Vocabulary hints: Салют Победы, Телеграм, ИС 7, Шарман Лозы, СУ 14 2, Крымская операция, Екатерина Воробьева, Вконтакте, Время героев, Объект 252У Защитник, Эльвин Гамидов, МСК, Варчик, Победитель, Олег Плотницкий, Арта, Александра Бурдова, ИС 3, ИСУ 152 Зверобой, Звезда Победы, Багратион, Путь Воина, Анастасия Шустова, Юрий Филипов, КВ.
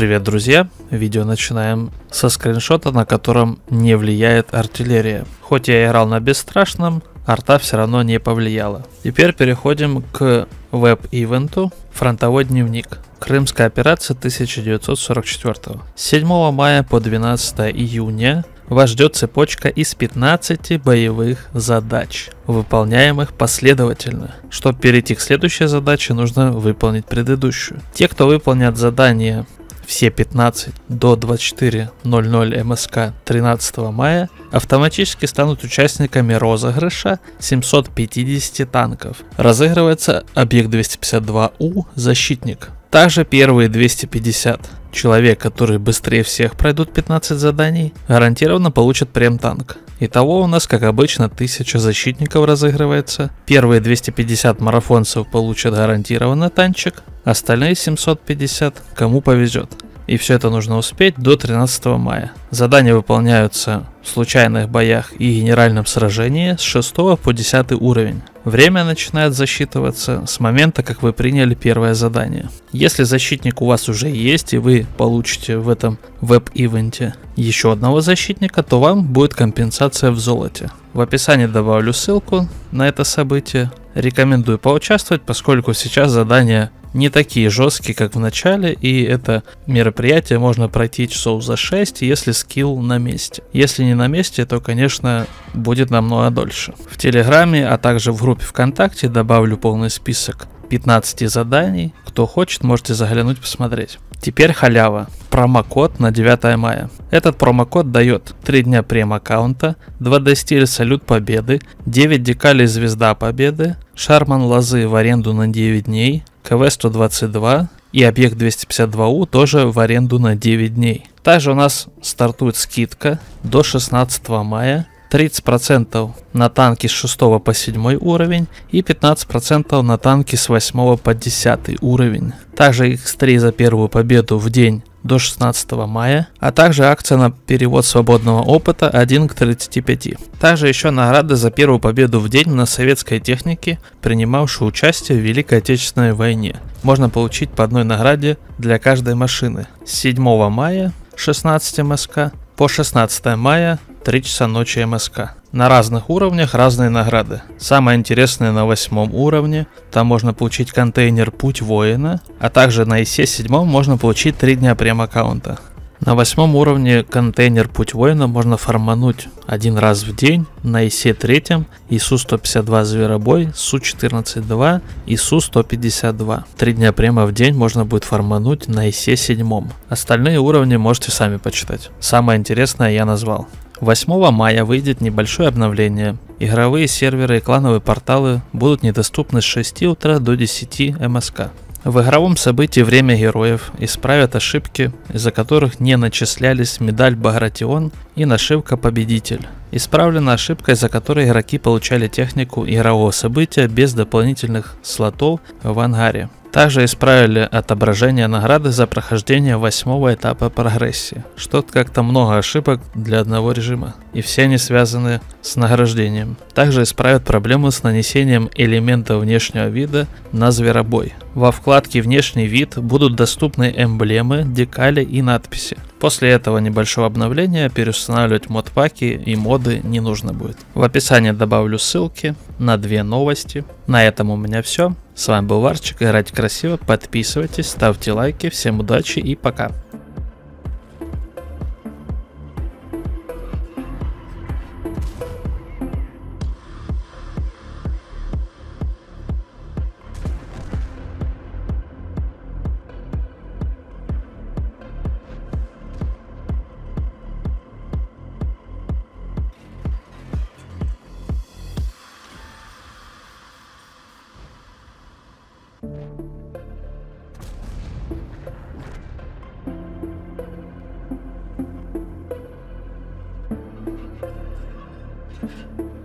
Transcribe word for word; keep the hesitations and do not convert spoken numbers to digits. Привет, друзья! Видео начинаем со скриншота, на котором не влияет артиллерия. Хоть я играл на бесстрашном, арта все равно не повлияла. Теперь переходим к веб-ивенту «Фронтовой дневник. Крымская операция тысяча девятьсот сорок четвёртого». С седьмого мая по двенадцатое июня вас ждет цепочка из пятнадцати боевых задач, выполняемых последовательно. Чтобы перейти к следующей задаче, нужно выполнить предыдущую. Те, кто выполнят задание все пятнадцать до двадцать четыре ноль ноль МСК тринадцатого мая, автоматически станут участниками розыгрыша семьсот пятьдесят танков. Разыгрывается объект двести пятьдесят два У «Защитник». Также первые двести пятьдесят человек, которые быстрее всех пройдут пятнадцать заданий, гарантированно получат прем-танк. Итого у нас, как обычно, тысяча защитников разыгрывается. Первые двести пятьдесят марафонцев получат гарантированно танчик, остальные семьсот пятьдесят кому повезет. И все это нужно успеть до тринадцатого мая. Задания выполняются в случайных боях и генеральном сражении с шестого по десятый уровень. Время начинает засчитываться с момента, как вы приняли первое задание. Если защитник у вас уже есть и вы получите в этом веб-ивенте еще одного защитника, то вам будет компенсация в золоте. В описании добавлю ссылку на это событие. Рекомендую поучаствовать, поскольку сейчас задания не такие жесткие, как в начале, и это мероприятие можно пройти часов за шесть, если скилл на месте. Если не на месте, то, конечно, будет намного дольше. В Телеграме, а также в группе ВКонтакте добавлю полный список пятнадцати заданий. Кто хочет, можете заглянуть, посмотреть. Теперь халява. Промокод на девятое мая. Этот промокод дает три дня прем-аккаунта, два десятиля Салют Победы, девять декалей Звезда Победы, Шарман Лозы в аренду на девять дней, КВ сто двадцать два и Объект двести пятьдесят два У тоже в аренду на девять дней. Также у нас стартует скидка до шестнадцатого мая. тридцать процентов на танки с шестого по седьмой уровень и пятнадцать процентов на танки с восьмого по десятый уровень. Также икс три за первую победу в день до шестнадцатого мая, а также акция на перевод свободного опыта один к тридцати пяти. Также еще награды за первую победу в день на советской технике, принимавшей участие в Великой Отечественной войне. Можно получить по одной награде для каждой машины. С седьмого мая шестнадцать МСК по шестнадцатое мая три часа ночи МСК. На разных уровнях разные награды. Самое интересное на восьмом уровне, там можно получить контейнер «Путь Воина», а также на ИСе семь можно получить три дня прем-аккаунта. На восьмом уровне контейнер «Путь Воина» можно формануть один раз в день на ИСе три, ИСУ сто пятьдесят два Зверобой, СУ четырнадцать два, ИСУ сто пятьдесят два. три дня према в день можно будет формануть на ИСе семь. Остальные уровни можете сами почитать. Самое интересное я назвал. восьмого мая выйдет небольшое обновление. Игровые серверы и клановые порталы будут недоступны с шести утра до десяти МСК. В игровом событии «Время героев» исправят ошибки, из-за которых не начислялись медаль «Багратион» и нашивка «Победитель». Исправлена ошибка, из-за которой игроки получали технику игрового события без дополнительных слотов в ангаре. Также исправили отображение награды за прохождение восьмого этапа прогрессии. Что-то как-то много ошибок для одного режима, и все они связаны с награждением. Также исправят проблему с нанесением элементов внешнего вида на зверобой. Во вкладке «Внешний вид» будут доступны эмблемы, декали и надписи. После этого небольшого обновления переустанавливать модпаки и моды не нужно будет. В описании добавлю ссылки на две новости. На этом у меня все. С вами был Варчик. Играйте красиво, подписывайтесь, ставьте лайки. Всем удачи и пока. Thank you.